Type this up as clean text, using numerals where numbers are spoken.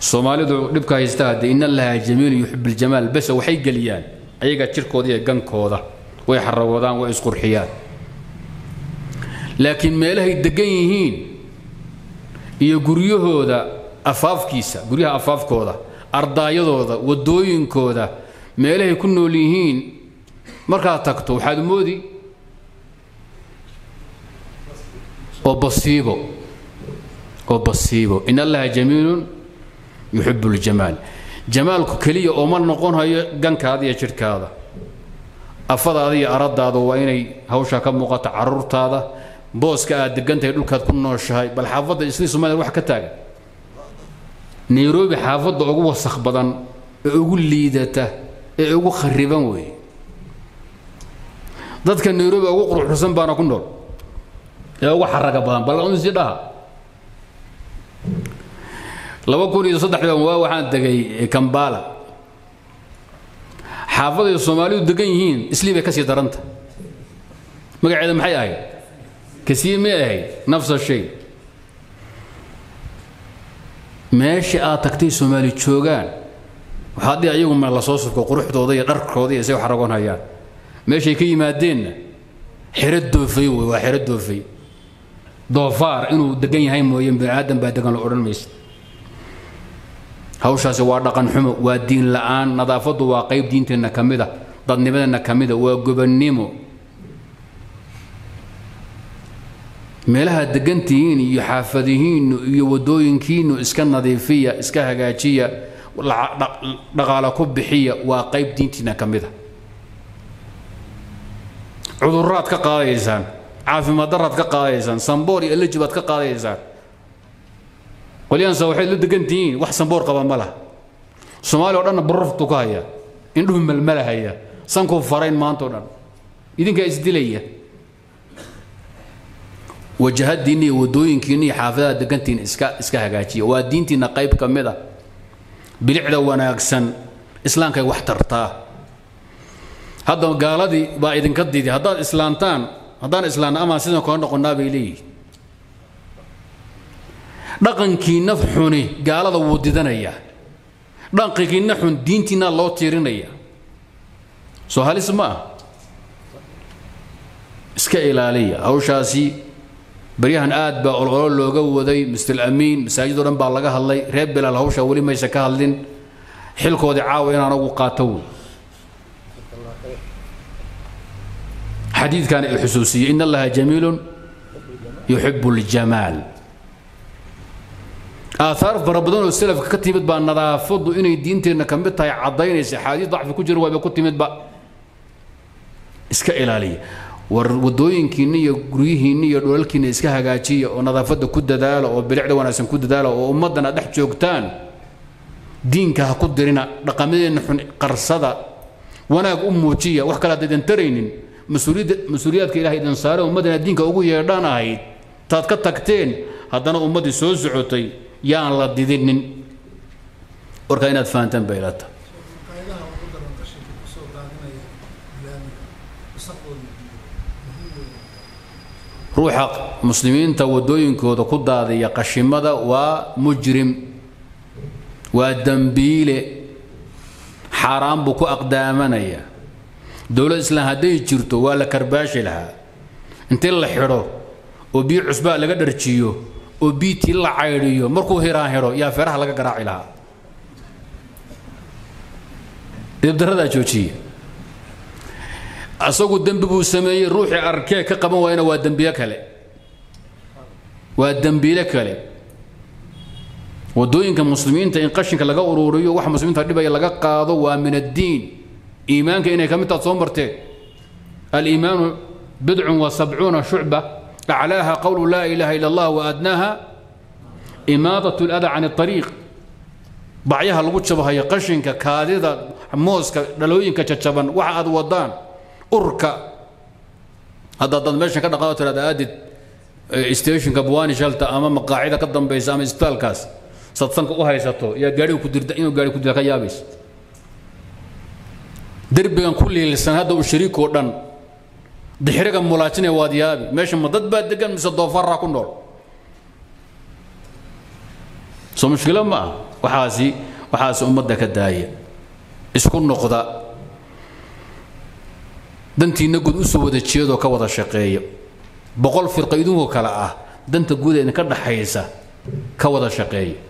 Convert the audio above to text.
Somali do dibka haysta in Allah jamiil yuhib aljamal bas waxay galiyaan ayaga jirkooda iyo gankooda way xarrawadaan way isku qurxiyaan laakiin meelahay degan yihiin iyo guryahooda afaafkiisa guryaha afaafkooda ardaayadooda wadooyinkooda meelahay ku nool yihiin marka tagto waxaad moodi oo basiibo in Allah jamiil يحب الجمال جمال كلية أمر نقول هاي جنك هذه شركة هذا أفضل هذه أرد هذا ويني هوشة كم مقطع عرّت هذا بوس كأد جنت يقول كتكون نوش هاي بل حافظ إسليس وما يروح كتاج نيروبي حافظ عقوة صخبضا عقول ليدته عقو خريبا وي ضد كان نيروبي عقو قروح حسن بانا كنور عقو حركة بدن بل أنزل لها لو كنت يصدق لهم واحد دقي كمبالا حافظ الصومالي ودقيين اسليبه كسي درنت مقعد محي اهي كسي ما اهي نفس الشيء ماشي تكتي صومالي تشوغان وحد يعيهم من لصوصك وقروحتوضيه دركوضيه سي وحرقون هيان ماشي كي مادين حردوا فيه وحردوا فيه ضفار انه دقيين هاي مويين بني ادم بعد دقان الاورن ميست hawshaasi waa dhaqan xumo waa diin la'aan nadaafadu waa qayb diinteena kamida dadnimadana kamida waa gobannimo meelaha degantiin iyo xaafadihiin iyo wadooyinkiin iska nadiifiya iska hagaajiya dhaqaalaha ku bixiya waa qayb diinteena kamida cudurraad ka qaadaysan caafimaad darrad ka qaadaysan sanboor iyo lajibad ka qaadaysan ولكن هذا هو المكان وحسن بورقة وماله الصومالي ودانا برفتو كايا عندهم الملا هيا سانكو فرين مانتونا إذن كايز ديليا وجهات ديني ودوين كيني حافظة دقنتين اسكا هاكاشي ودينتي نقايب كاملة بلعلة وناكسن اسلام كاي وحترتا هذا قالدي بايدن كديدي هذا اسلامتان هذا اسلام اما سيدنا كون قلنا بيلي dhaqankii nafxuni gaalada wuu didanaya dhaqankii nafxun diintina loo tiirinaya soo halis ma iska ilaaliya hawshaasi bariyahan aad baa olol looga waday misl amiin masaajido dhan baa laga hadlay reeb bilal hawsha wali maysa ka hadlin xilkoodi caawa inaan ugu qaato xadiidkan ay xusuusiyo in allaha jamiilun yuhibbul jamaal آثار بربضان السلف كتبت بأن نظافض إني دينتنا كمبتها عضين السحادي ضعف كجر وبكتبت بأ إسكا إلالي والدوين كيني يقريهيني يقول لك إسكا هاجاتي ونظافض كد دالة وبالعدة وناسم كد دالة ومضنا دحت جوكتان دينك هقدرنا رقمين نحن قرصدة وأنا أموتية وحكى لدن ترينين مسؤولياتك إلهي دنسارة ومضنا دينك أقول يا رانا هيد تاتكتين هذا أمتي سوى زعوتي يا الله ديدين وركاينات فانتن بيلاتا روح مسلمين تودوين كودا كودا دي قشمدا ومجرم ودمبيل حرام بكو أقدامنا دولة إسلام هدي جرتو ولا كرباش لها انت اللي حرو وبيع عصبة لقدر تشيو وبيتي الله عيريو مركو هيران يا فرح لك قراعي لها يبدأ هذا جوشي أسوق الدنب بو سمي روحي أركيك كقبا وأنا والدنبيك هلي والدنبيلك هلي ودوين كمسلمين تنقشن كلاقا أوروريو واحد مسلمين تقريبا يلاقا قاضو ومن الدين إيمانك إنك كم تتصمرتي الإيمان 70 شعبة أعلاها قول لا إله إلا الله وأدناها إماطة الأذى عن الطريق بعيها الغتشبها يقشنك كاذذة موسك للوينك تشبن وعاد ودان أركا هذا ضمشن كذا قالت هذا أدت استيشن كبواني شلتة أمام قاعدة قدم بيسام استالكاس صدفنك وهاي ساتو يا قاري وكدر دينو قاري وكدر كيابس دربين كل لسان هذا وشريك ودان دحرق مولاتين واديابي ماشي مدد بعد دقن مس الضفر راكون دور سو مشكلة ما وحاسي أمدا كداية اسكن نقطة دنتي نقد أسود الشيء وكوضع شقية بقول في القيدون وكلاء دنت جود إن كده حيسة كوضع شقية